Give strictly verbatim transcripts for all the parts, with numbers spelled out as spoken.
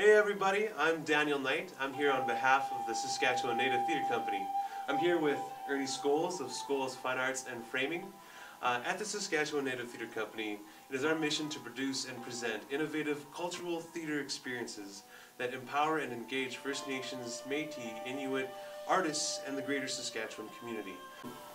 Hey everybody, I'm Daniel Knight. I'm here on behalf of the Saskatchewan Native Theatre Company. I'm here with Ernie Scholes of Scholes Fine Arts and Framing. Uh, at the Saskatchewan Native Theatre Company, it is our mission to produce and present innovative cultural theatre experiences that empower and engage First Nations, Métis, Inuit, artists, and the greater Saskatchewan community.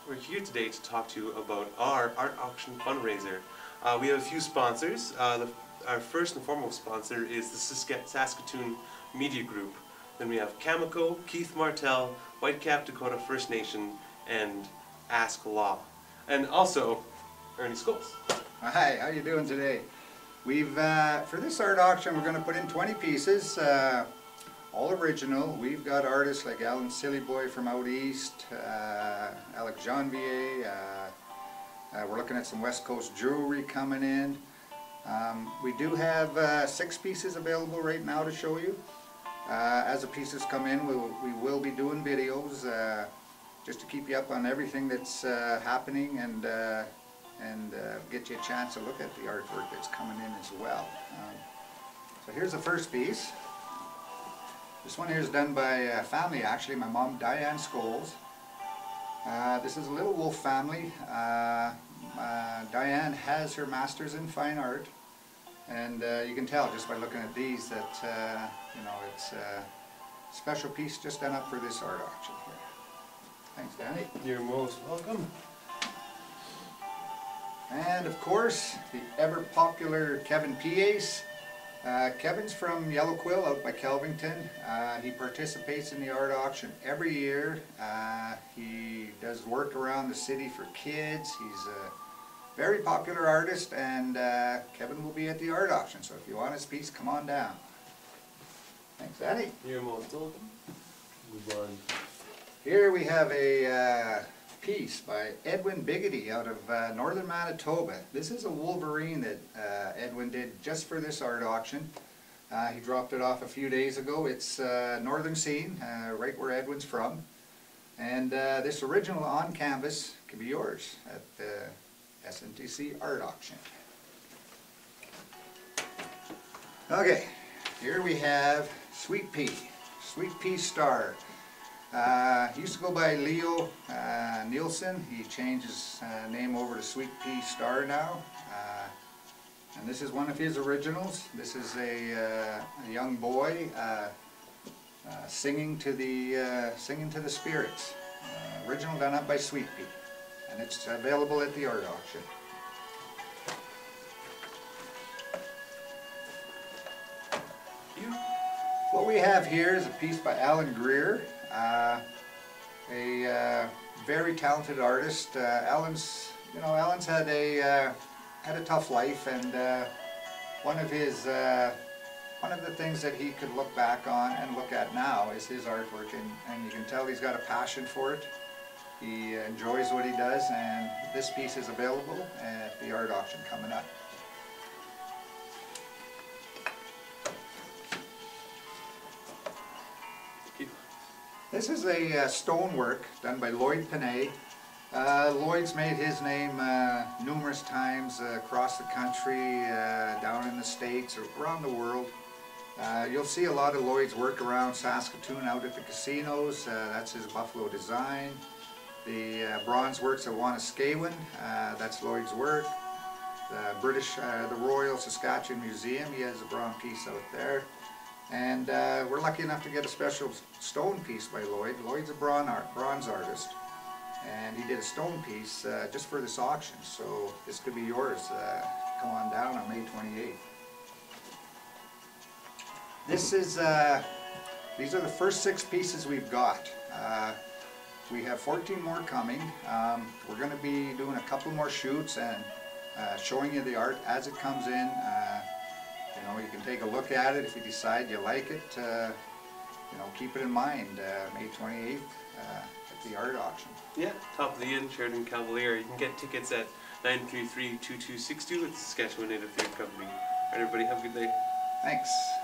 We're here today to talk to you about our Art Auction fundraiser. Uh, we have a few sponsors. Uh, the Our first and foremost sponsor is the Saskatoon Media Group. Then we have Cameco, Keith Martell, Whitecap Dakota First Nation, and Ask Law. And also, Ernie Scholes. Hi, how are you doing today? We've, uh, for this art auction, we're going to put in twenty pieces, uh, all original. We've got artists like Alan Sillyboy from out east, uh, Alex Janvier. Uh, uh, we're looking at some West Coast jewelry coming in. Um, we do have uh, six pieces available right now to show you. Uh, as the pieces come in, we will, we will be doing videos uh, just to keep you up on everything that's uh, happening and, uh, and uh, get you a chance to look at the artwork that's coming in as well. Um, so here's the first piece. This one here is done by a family, actually, my mom, Diane Scholes. Uh, this is a Little Wolf family. Uh, uh, Diane has her master's in fine art, and uh, you can tell just by looking at these that uh, you know, it's a special piece just done up for this art auction here. Thanks, Danny. You're most welcome. And of course, the ever popular Kevin Pace. Uh, Kevin's from Yellow Quill out by Kelvington. Uh, he participates in the art auction every year. Uh, he does work around the city for kids. He's a very popular artist, and uh, Kevin will be at the art auction. So if you want his piece, come on down. Thanks, Annie. You're most welcome. Move on. Here we have a uh, piece by Edwin Biggity out of uh, northern Manitoba. This is a wolverine that uh, Edwin did just for this art auction. Uh, he dropped it off a few days ago. It's uh, northern scene, uh, right where Edwin's from. And uh, this original on canvas can be yours at the S N T C art auction. Okay, here we have Sweet Pea, Sweet Pea Star. Uh, he used to go by Leo uh, Nielsen. He changed his uh, name over to Sweet Pea Star now. Uh, and this is one of his originals. This is a, uh, a young boy uh, uh, singing to the uh, singing to the spirits. Uh, original done up by Sweet Pea, and it's available at the art auction. What we have here is a piece by Alan Greer. Uh, a uh, very talented artist. Uh, Alan's, you know, Alan's had a uh, had a tough life, and uh, one of his uh, one of the things that he could look back on and look at now is his artwork, and, and you can tell he's got a passion for it. He enjoys what he does, and this piece is available at the art auction coming up. This is a uh, stonework done by Lloyd Panay. Uh, Lloyd's made his name uh, numerous times uh, across the country, uh, down in the States, or around the world. Uh, you'll see a lot of Lloyd's work around Saskatoon out at the casinos. Uh, that's his buffalo design. The uh, bronze works of Wanaskawin, uh, that's Lloyd's work. The British, uh, the Royal Saskatchewan Museum, he has a bronze piece out there. And uh, we're lucky enough to get a special stone piece by Lloyd. Lloyd's a bronze, art, bronze artist, and he did a stone piece uh, just for this auction, so this could be yours. Uh, come on down on May twenty-eighth. This is, uh, these are the first six pieces we've got. Uh, we have fourteen more coming. Um, we're going to be doing a couple more shoots and uh, showing you the art as it comes in. Uh, You know, you can take a look at it. If you decide you like it, uh, you know, keep it in mind. Uh, May twenty-eighth uh, at the art auction. Yeah, Top of the Inn, Sheraton Cavalier. You can get tickets at nine three three, two two six two. It's the Saskatchewan Native Theatre Company. All right, everybody, have a good day. Thanks.